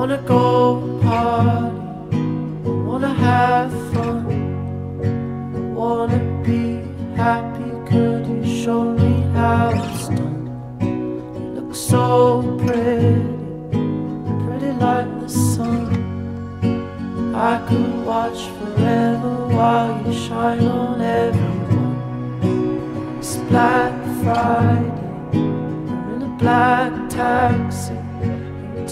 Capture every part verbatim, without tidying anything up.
Wanna go party, wanna have fun, wanna be happy. Could you show me how it's done? You look so pretty, pretty like the sun. I could watch forever while you shine on everyone. It's Black Friday, we're in a black taxi.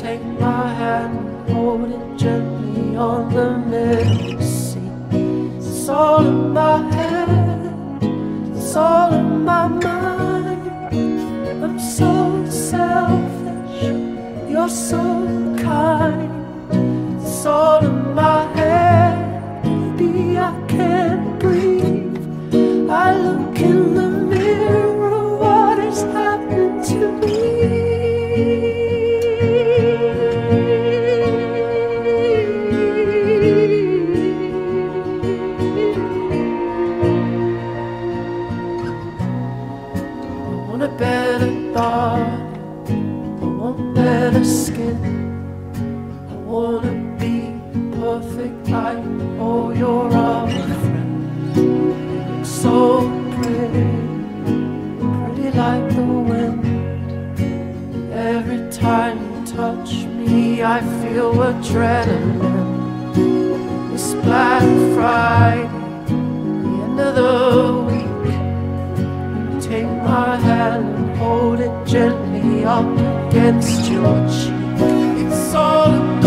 Take my hand and hold it gently on the middle seat. It's all in my head, it's all in my mind. I'm so selfish, you're so kind. It's all in my head, baby, I can't breathe. I look in the mirror, what has happened to me? Skin. I wanna be perfect like all your other friends. You look so pretty, pretty like the wind. Every time you touch me I feel adrenaline. It's Black Friday, the end of the week. You take my hand and hold it gently up against your cheek. It's all